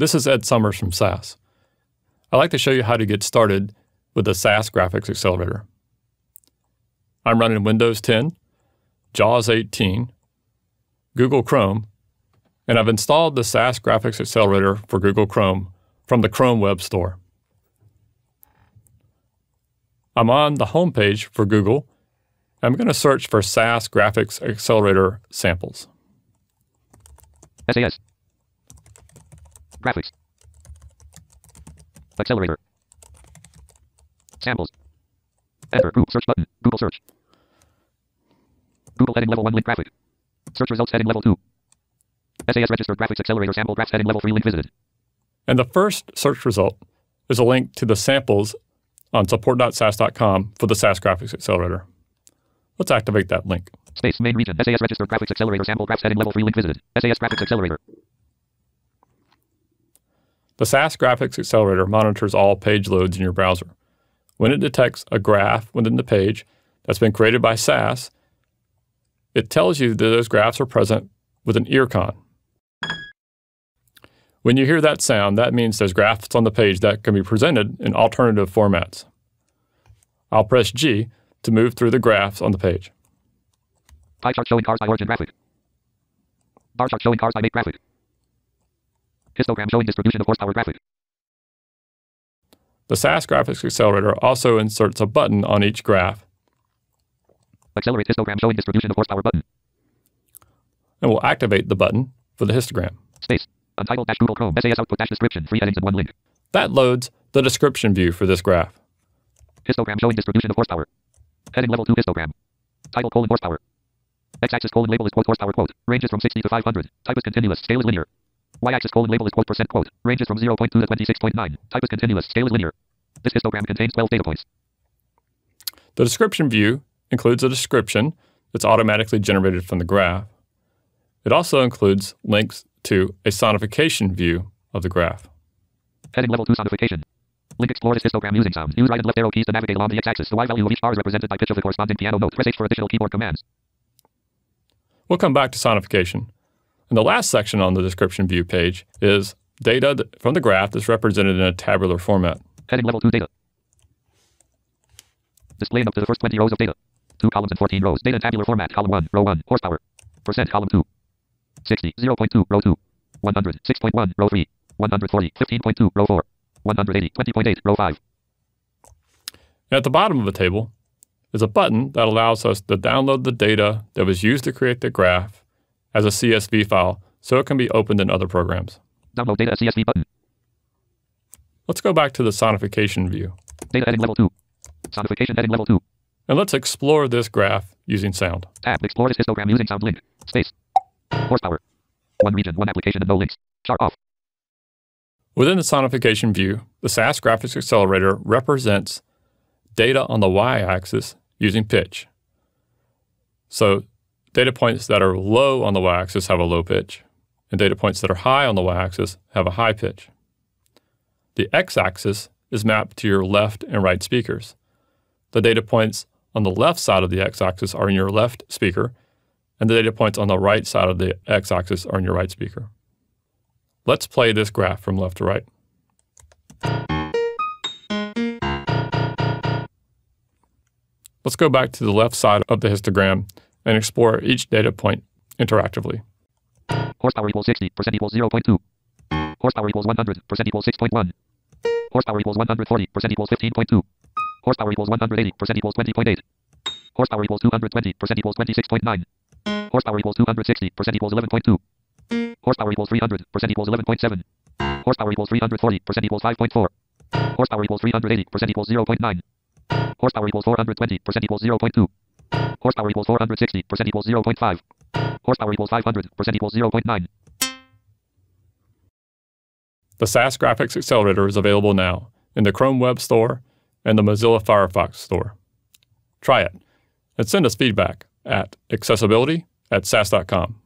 This is Ed Summers from SAS. I'd like to show you how to get started with the SAS Graphics Accelerator. I'm running Windows 10, JAWS 18, Google Chrome, and I've installed the SAS Graphics Accelerator for Google Chrome from the Chrome Web Store. I'm on the home page for Google. I'm going to search for SAS Graphics Accelerator samples. SAS Graphics Accelerator samples. Enter Google search button. Google search. Google heading level 1 link graphic. Search results heading level 2. SAS registered graphics accelerator sample graphs heading level 3 link visited. And the first search result is a link to the samples on support.sas.com for the SAS Graphics Accelerator. Let's activate that link. Space main region. SAS registered graphics accelerator sample graphs heading level 3 link visited. SAS Graphics Accelerator. The SAS Graphics Accelerator monitors all page loads in your browser. When it detects a graph within the page that's been created by SAS, it tells you that those graphs are present with an earcon. When you hear that sound, that means there's graphs on the page that can be presented in alternative formats. I'll press G to move through the graphs on the page. Pie chart showing cars by origin graphic. Bar chart showing cars by make graphic. Histogram showing distribution of horsepower graphic. The SAS Graphics Accelerator also inserts a button on each graph. Accelerate histogram showing distribution of horsepower button. And we'll activate the button for the histogram. Space. Untitled - Google Chrome. SAS output - description. 3 headings and 1 link. That loads the description view for this graph. Histogram showing distribution of horsepower. Heading level 2 histogram. Title : horsepower. X-axis : label is quote horsepower quote. Ranges from 60 to 500. Type is continuous. Scale is linear. Y-axis : label is quote percent quote. Ranges from 0.2 to 26.9. Type is continuous. Scale is linear. This histogram contains 12 data points. The description view includes a description that's automatically generated from the graph. It also includes links to a sonification view of the graph. Heading level 2 sonification. Link explore this histogram using sound. Use right and left arrow keys to navigate along the x-axis. The y-value of each bar is represented by pitch of the corresponding piano note. Press H for additional keyboard commands. We'll come back to sonification. And the last section on the description view page is data from the graph that's represented in a tabular format. Heading level 2 data. Displaying up to the first 20 rows of data. 2 columns and 14 rows. Data in tabular format. Column 1, row 1, horsepower. Percent, column 2. 60, 0.2, row 2. 100, 6.1, row 3. 140, 15.2, row 4. 180, 20.8, row 5. And at the bottom of the table is a button that allows us to download the data that was used to create the graph as a CSV file, so it can be opened in other programs. Download data CSV button. Let's go back to the sonification view. Data heading level 2. Sonification heading level 2. And let's explore this graph using sound. Tab. Explore this histogram using sound link. Space. Horsepower. 1 region, 1 application, and no links. Chart off. Within the sonification view, the SAS Graphics Accelerator represents data on the y-axis using pitch. So data points that are low on the y-axis have a low pitch, and data points that are high on the y-axis have a high pitch. The x-axis is mapped to your left and right speakers. The data points on the left side of the x-axis are in your left speaker, and the data points on the right side of the x-axis are in your right speaker. Let's play this graph from left to right. Let's go back to the left side of the histogram and explore each data point interactively. Horsepower equals 60, percent equals 0.2. Horsepower equals 100, percent equals 6.1. Horsepower equals 140, percent equals 15.2. Horsepower equals 180, percent equals 20.8. Horsepower equals 220, percent equals 26.9. Horsepower equals 260, percent equals 11.2. Horsepower equals 300, percent equals 11.7. Horsepower equals 340, percent equals 5.4. Horsepower equals 380, percent equals 0.9. Horsepower equals 420, percent equals 0.2. Horsepower equals 460, percent equals 0.5. Horsepower equals 500, percent equals 0.9. The SAS Graphics Accelerator is available now in the Chrome Web Store and the Mozilla Firefox Store. Try it and send us feedback at accessibility@sas.com.